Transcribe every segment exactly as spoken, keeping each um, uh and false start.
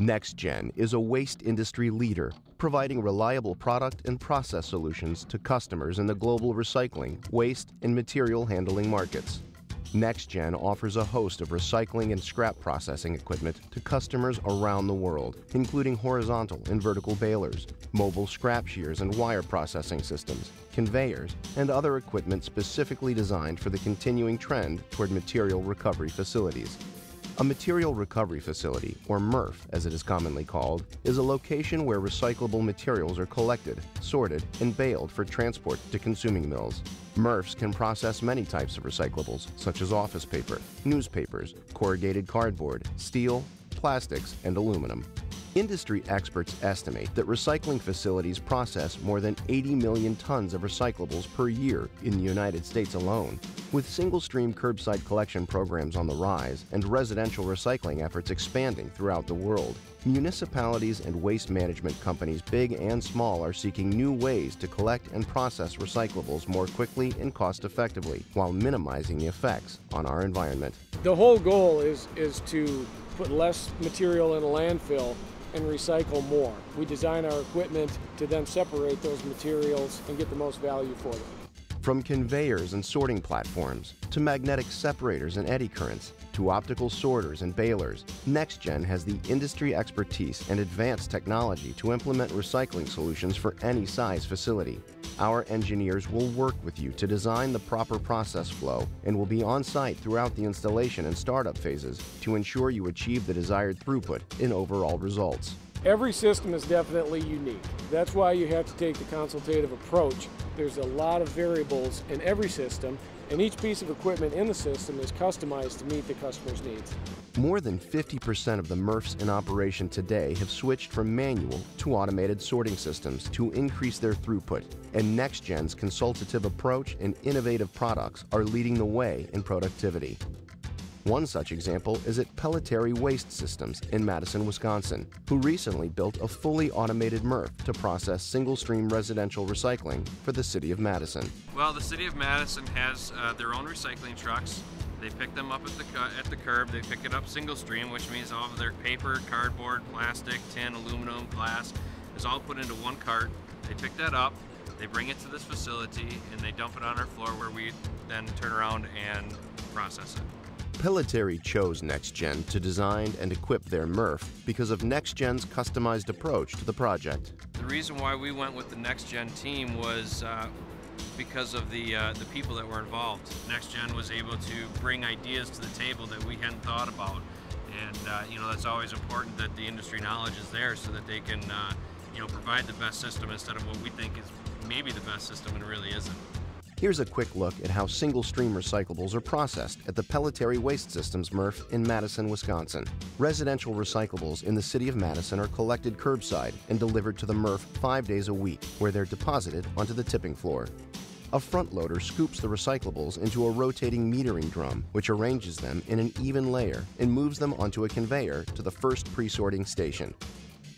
NEXGEN is a waste industry leader, providing reliable product and process solutions to customers in the global recycling, waste, and material handling markets. NEXGEN offers a host of recycling and scrap processing equipment to customers around the world, including horizontal and vertical balers, mobile scrap shears and wire processing systems, conveyors, and other equipment specifically designed for the continuing trend toward material recovery facilities. A material recovery facility, or M R F as it is commonly called, is a location where recyclable materials are collected, sorted, and baled for transport to consuming mills. M R Fs can process many types of recyclables, such as office paper, newspapers, corrugated cardboard, steel, plastics, and aluminum. Industry experts estimate that recycling facilities process more than eighty million tons of recyclables per year in the United States alone. With single-stream curbside collection programs on the rise and residential recycling efforts expanding throughout the world, municipalities and waste management companies big and small are seeking new ways to collect and process recyclables more quickly and cost-effectively while minimizing the effects on our environment. The whole goal is, is to put less material in a landfill and recycle more. We design our equipment to then separate those materials and get the most value for them. From conveyors and sorting platforms, to magnetic separators and eddy currents, to optical sorters and balers, NEXGEN has the industry expertise and advanced technology to implement recycling solutions for any size facility. Our engineers will work with you to design the proper process flow and will be on site throughout the installation and startup phases to ensure you achieve the desired throughput and overall results. Every system is definitely unique. That's why you have to take the consultative approach. There's a lot of variables in every system, and each piece of equipment in the system is customized to meet the customer's needs. More than fifty percent of the M R Fs in operation today have switched from manual to automated sorting systems to increase their throughput, and NEXGEN's consultative approach and innovative products are leading the way in productivity. One such example is at Pellitteri Waste Systems in Madison, Wisconsin, who recently built a fully automated M R F to process single-stream residential recycling for the City of Madison. Well, the City of Madison has uh, their own recycling trucks. They pick them up at the, uh, at the curb. They pick it up single-stream, which means all of their paper, cardboard, plastic, tin, aluminum, glass is all put into one cart. They pick that up, they bring it to this facility, and they dump it on our floor where we then turn around and process it. Pellitteri chose NEXGEN to design and equip their M R F because of NEXGEN's customized approach to the project. The reason why we went with the NEXGEN team was uh, because of the, uh, the people that were involved. NEXGEN was able to bring ideas to the table that we hadn't thought about, and uh, you know, that's always important that the industry knowledge is there so that they can uh, you know, provide the best system instead of what we think is maybe the best system and really isn't. Here's a quick look at how single-stream recyclables are processed at the Pellitteri Waste Systems M R F in Madison, Wisconsin. Residential recyclables in the City of Madison are collected curbside and delivered to the M R F five days a week, where they're deposited onto the tipping floor. A front loader scoops the recyclables into a rotating metering drum, which arranges them in an even layer and moves them onto a conveyor to the first pre-sorting station.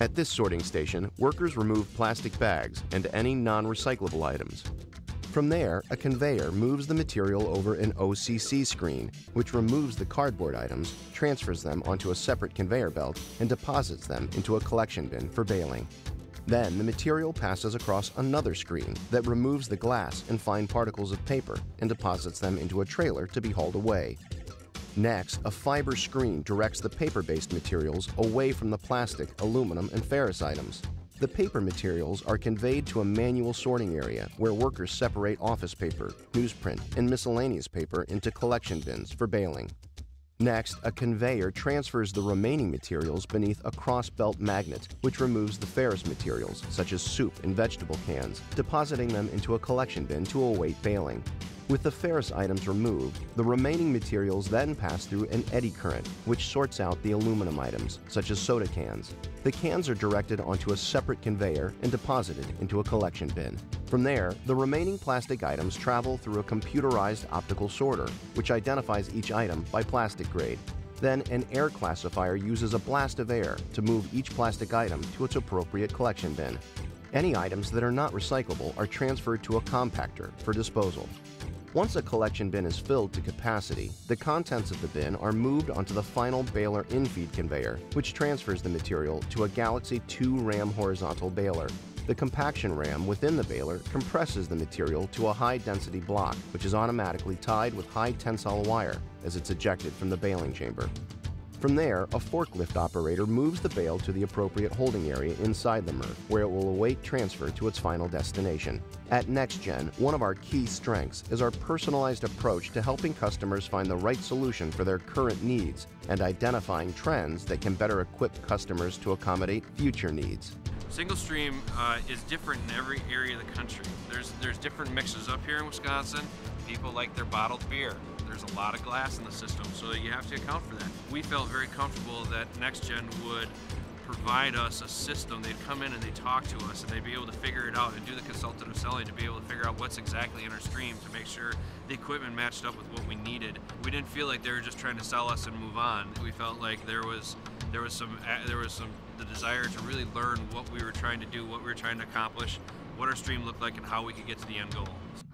At this sorting station, workers remove plastic bags and any non-recyclable items. From there, a conveyor moves the material over an O C C screen, which removes the cardboard items, transfers them onto a separate conveyor belt, and deposits them into a collection bin for baling. Then the material passes across another screen that removes the glass and fine particles of paper and deposits them into a trailer to be hauled away. Next, a fiber screen directs the paper-based materials away from the plastic, aluminum, and ferrous items. The paper materials are conveyed to a manual sorting area where workers separate office paper, newsprint, and miscellaneous paper into collection bins for baling. Next, a conveyor transfers the remaining materials beneath a cross-belt magnet, which removes the ferrous materials, such as soup and vegetable cans, depositing them into a collection bin to await baling. With the ferrous items removed, the remaining materials then pass through an eddy current, which sorts out the aluminum items, such as soda cans. The cans are directed onto a separate conveyor and deposited into a collection bin. From there, the remaining plastic items travel through a computerized optical sorter, which identifies each item by plastic grade. Then an air classifier uses a blast of air to move each plastic item to its appropriate collection bin. Any items that are not recyclable are transferred to a compactor for disposal. Once a collection bin is filled to capacity, the contents of the bin are moved onto the final baler infeed conveyor, which transfers the material to a Galaxy two RAM horizontal baler. The compaction ram within the baler compresses the material to a high-density block, which is automatically tied with high-tensile wire as it's ejected from the baling chamber. From there, a forklift operator moves the bale to the appropriate holding area inside the M R F, where it will await transfer to its final destination. At NEXGEN, one of our key strengths is our personalized approach to helping customers find the right solution for their current needs and identifying trends that can better equip customers to accommodate future needs. Single stream uh, is different in every area of the country. There's, there's different mixes up here in Wisconsin. People like their bottled beer. There's a lot of glass in the system, so you have to account for that. We felt very comfortable that NEXGEN would provide us a system. They'd come in and they'd talk to us and they'd be able to figure it out and do the consultative selling to be able to figure out what's exactly in our stream to make sure the equipment matched up with what we needed. We didn't feel like they were just trying to sell us and move on. We felt like there was There was some, there was some, the desire to really learn what we were trying to do, what we were trying to accomplish, what our stream looked like, and how we could get to the end goal.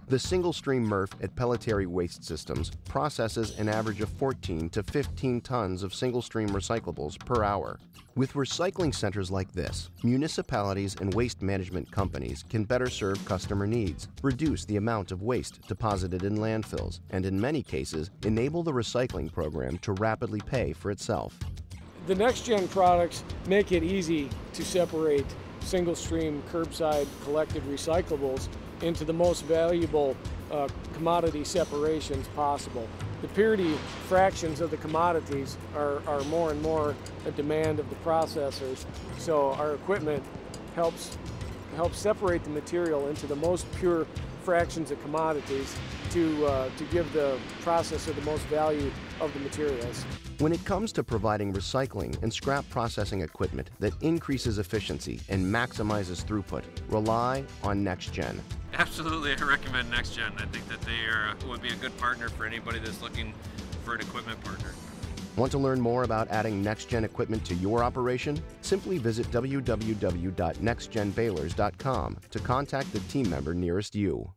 The single stream M R F at Pellitteri Waste Systems processes an average of fourteen to fifteen tons of single stream recyclables per hour. With recycling centers like this, municipalities and waste management companies can better serve customer needs, reduce the amount of waste deposited in landfills, and in many cases, enable the recycling program to rapidly pay for itself. The NEXGEN products make it easy to separate single-stream curbside collected recyclables into the most valuable uh, commodity separations possible. The purity fractions of the commodities are, are more and more a demand of the processors, so our equipment helps, helps separate the material into the most pure fractions of commodities to, uh, to give the processor the most value of the materials. When it comes to providing recycling and scrap processing equipment that increases efficiency and maximizes throughput, rely on NEXGEN. Absolutely, I recommend NEXGEN. I think that they are, would be a good partner for anybody that's looking for an equipment partner. Want to learn more about adding NEXGEN equipment to your operation? Simply visit w w w dot nexgen balers dot com to contact the team member nearest you.